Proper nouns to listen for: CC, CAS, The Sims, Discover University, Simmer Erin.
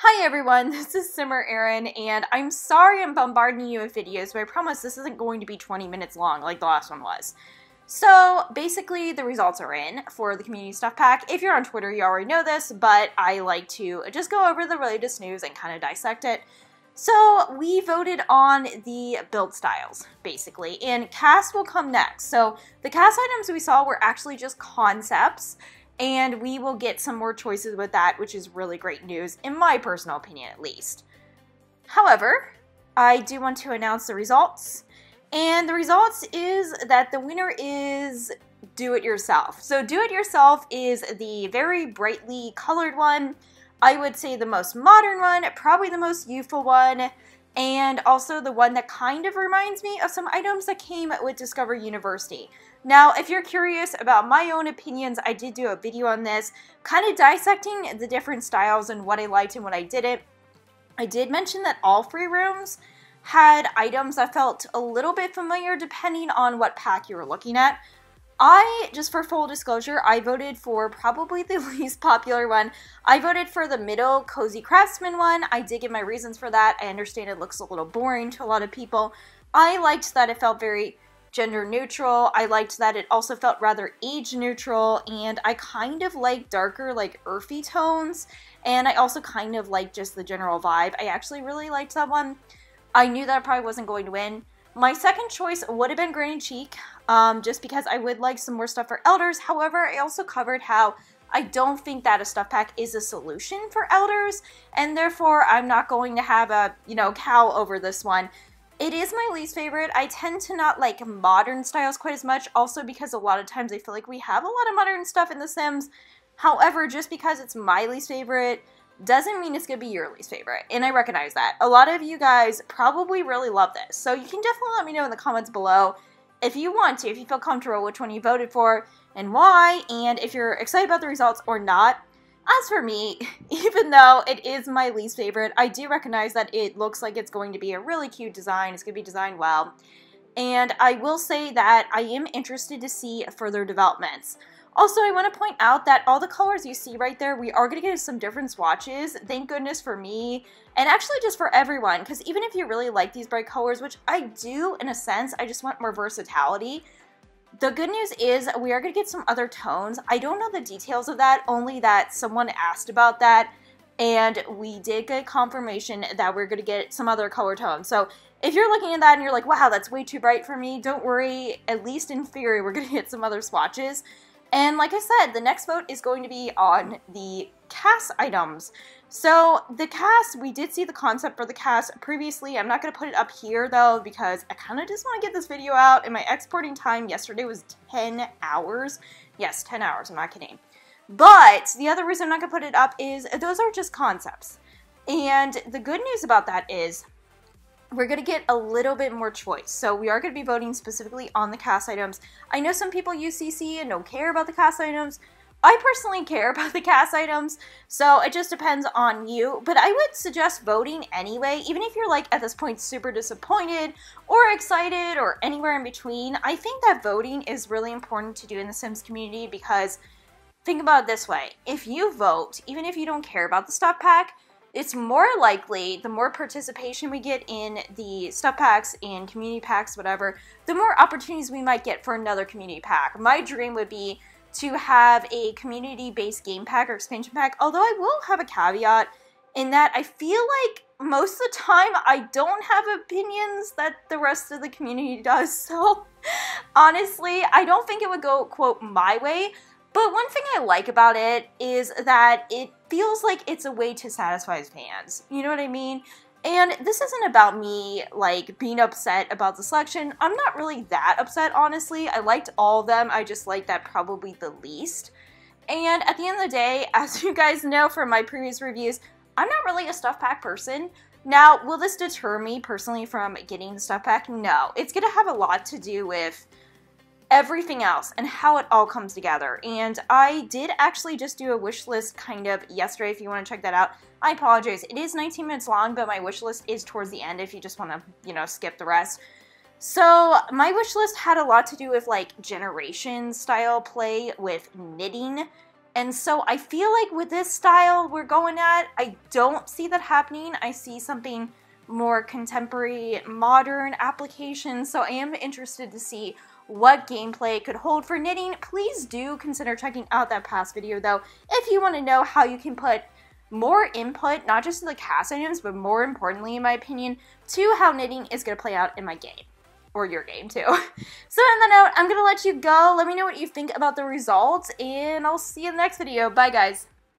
Hi everyone, this is Simmer Erin, and I'm sorry I'm bombarding you with videos, but I promise this isn't going to be 20 minutes long like the last one was. So basically the results are in for the community stuff pack. If you're on Twitter, you already know this, but I like to just go over the latest news and kind of dissect it. So we voted on the build styles, basically, and CAS will come next. So the CAS items we saw were actually just concepts, and we will get some more choices with that, which is really great news, in my personal opinion at least. However, I do want to announce the results. And the results is that the winner is do-it-yourself. So do-it-yourself is the very brightly colored one. I would say the most modern one, probably the most youthful one, and also the one that kind of reminds me of some items that came with Discover University. Now, if you're curious about my own opinions, I did do a video on this, kind of dissecting the different styles and what I liked and what I didn't. I did mention that all free rooms had items that felt a little bit familiar depending on what pack you were looking at. I, just for full disclosure, I voted for probably the least popular one. I voted for the middle Cozy Craftsman one. I did give my reasons for that. I understand it looks a little boring to a lot of people. I liked that it felt very gender neutral. I liked that it also felt rather age neutral, and I kind of like darker, like earthy tones, and I also kind of like just the general vibe. I actually really liked that one. I knew that I probably wasn't going to win. My second choice would have been Granny Cheek, just because I would like some more stuff for elders. However, I also covered how I don't think that a stuff pack is a solution for elders, and therefore I'm not going to have a, you know, cow over this one. It is my least favorite. I tend to not like modern styles quite as much, also because a lot of times I feel like we have a lot of modern stuff in The Sims. However, just because it's my least favorite doesn't mean it's gonna be your least favorite, and I recognize that. A lot of you guys probably really love this, so you can definitely let me know in the comments below if you want to, if you feel comfortable, which one you voted for and why, and if you're excited about the results or not. As for me, even though it is my least favorite, I do recognize that it looks like it's going to be a really cute design. It's gonna be designed well, and I will say that I am interested to see further developments. Also, I want to point out that all the colors you see right there, we are going to get some different swatches. Thank goodness for me, and actually just for everyone, because even if you really like these bright colors, which I do in a sense, I just want more versatility. The good news is we are going to get some other tones. I don't know the details of that, only that someone asked about that, and we did get confirmation that we're going to get some other color tones. So if you're looking at that and you're like, wow, that's way too bright for me, don't worry. At least in theory, we're going to get some other swatches. And like I said, the next vote is going to be on the CAS items. So the CAS, we did see the concept for the CAS previously. I'm not going to put it up here though, because I kind of just want to get this video out, and my exporting time yesterday was 10 hours. Yes, 10 hours, I'm not kidding. But the other reason I'm not going to put it up is those are just concepts. And the good news about that is we're going to get a little bit more choice. So we are going to be voting specifically on the CAS items. I know some people use CC and don't care about the CAS items. I personally care about the CAS items, so it just depends on you. But I would suggest voting anyway, even if you're like at this point super disappointed or excited or anywhere in between. I think that voting is really important to do in the Sims community, because think about it this way. If you vote, even if you don't care about the stuff pack, it's more likely the more participation we get in the stuff packs and community packs, whatever, the more opportunities we might get for another community pack. My dream would be to have a community-based game pack or expansion pack, although I will have a caveat in that I feel like most of the time I don't have opinions that the rest of the community does. So honestly, I don't think it would go, quote, my way. But one thing I like about it is that it feels like it's a way to satisfy fans. You know what I mean? And this isn't about me, like, being upset about the selection. I'm not really that upset, honestly. I liked all of them. I just liked that probably the least. And at the end of the day, as you guys know from my previous reviews, I'm not really a stuff pack person. Now, will this deter me personally from getting the stuff pack? No. It's going to have a lot to do with everything else and how it all comes together. And I did actually just do a wish list kind of yesterday, if you want to check that out. I apologize, it is 19 minutes long, but my wish list is towards the end if you just want to, you know, skip the rest. So my wish list had a lot to do with like generation style play with knitting And so I feel like with this style we're going at, I don't see that happening. I see something more contemporary, modern applications. So I am interested to see what gameplay could hold for knitting. Please do consider checking out that past video though, if you want to know how you can put more input, not just to the CAS items, but more importantly, in my opinion, to how knitting is going to play out in my game. Or your game too. So on that note, I'm going to let you go. Let me know what you think about the results, and I'll see you in the next video. Bye guys.